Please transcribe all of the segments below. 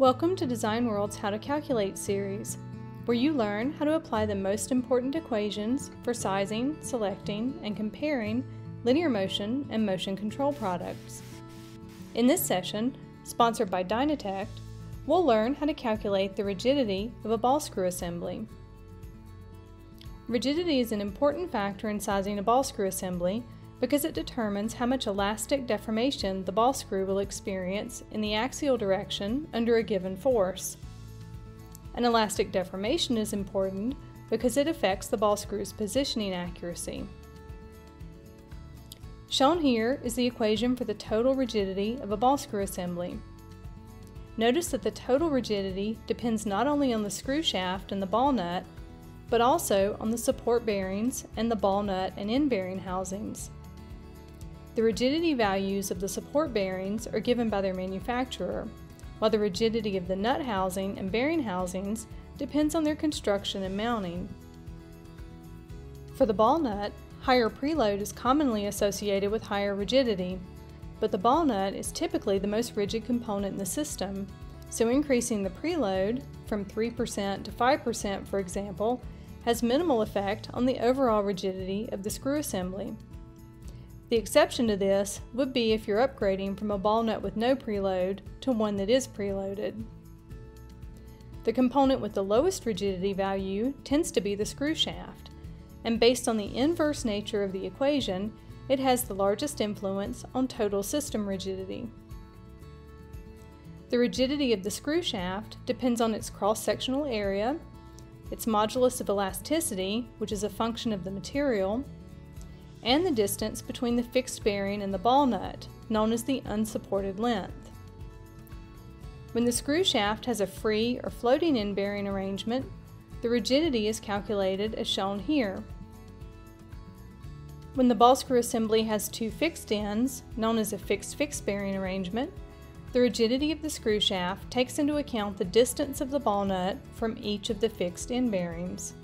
Welcome to Design World's How to Calculate series, where you learn how to apply the most important equations for sizing, selecting, and comparing linear motion and motion control products. In this session, sponsored by Dynatect, we'll learn how to calculate the rigidity of a ball screw assembly. Rigidity is an important factor in sizing a ball screw assembly because it determines how much elastic deformation the ball screw will experience in the axial direction under a given force. An elastic deformation is important because it affects the ball screw's positioning accuracy. Shown here is the equation for the total rigidity of a ball screw assembly. Notice that the total rigidity depends not only on the screw shaft and the ball nut, but also on the support bearings and the ball nut and end bearing housings. The rigidity values of the support bearings are given by their manufacturer, while the rigidity of the nut housing and bearing housings depends on their construction and mounting. For the ball nut, higher preload is commonly associated with higher rigidity, but the ball nut is typically the most rigid component in the system, so increasing the preload from 3% to 5%, for example, has minimal effect on the overall rigidity of the screw assembly. The exception to this would be if you're upgrading from a ball nut with no preload to one that is preloaded. The component with the lowest rigidity value tends to be the screw shaft, and based on the inverse nature of the equation, it has the largest influence on total system rigidity. The rigidity of the screw shaft depends on its cross-sectional area, its modulus of elasticity, which is a function of the material, and the distance between the fixed bearing and the ball nut, known as the unsupported length. When the screw shaft has a free or floating end bearing arrangement, the rigidity is calculated as shown here. When the ball screw assembly has two fixed ends, known as a fixed bearing arrangement, the rigidity of the screw shaft takes into account the distance of the ball nut from each of the fixed end bearings.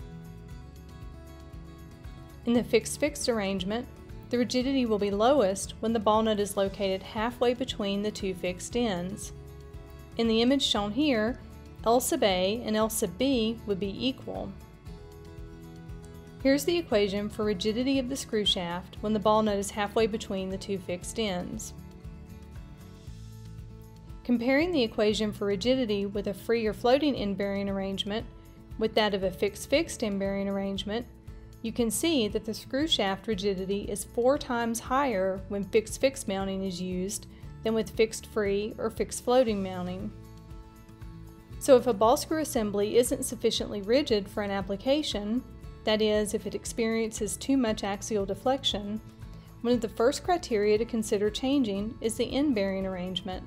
In the fixed arrangement, the rigidity will be lowest when the ball nut is located halfway between the two fixed ends. In the image shown here, L sub A and L sub B would be equal. Here's the equation for rigidity of the screw shaft when the ball nut is halfway between the two fixed ends. Comparing the equation for rigidity with a free or floating end bearing arrangement with that of a fixed end bearing arrangement, you can see that the screw shaft rigidity is 4 times higher when fixed mounting is used than with fixed free or fixed floating mounting. So if a ball screw assembly isn't sufficiently rigid for an application, that is, if it experiences too much axial deflection, one of the first criteria to consider changing is the end bearing arrangement.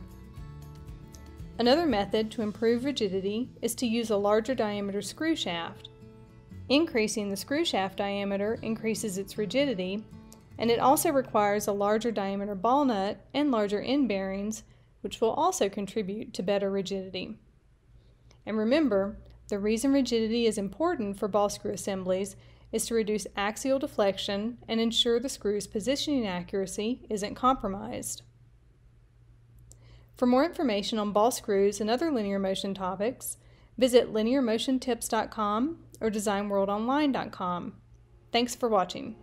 Another method to improve rigidity is to use a larger diameter screw shaft. Increasing the screw shaft diameter increases its rigidity, and it also requires a larger diameter ball nut and larger end bearings, which will also contribute to better rigidity. And remember, the reason rigidity is important for ball screw assemblies is to reduce axial deflection and ensure the screw's positioning accuracy isn't compromised. For more information on ball screws and other linear motion topics, visit LinearMotionTips.com or DesignWorldOnline.com. Thanks for watching.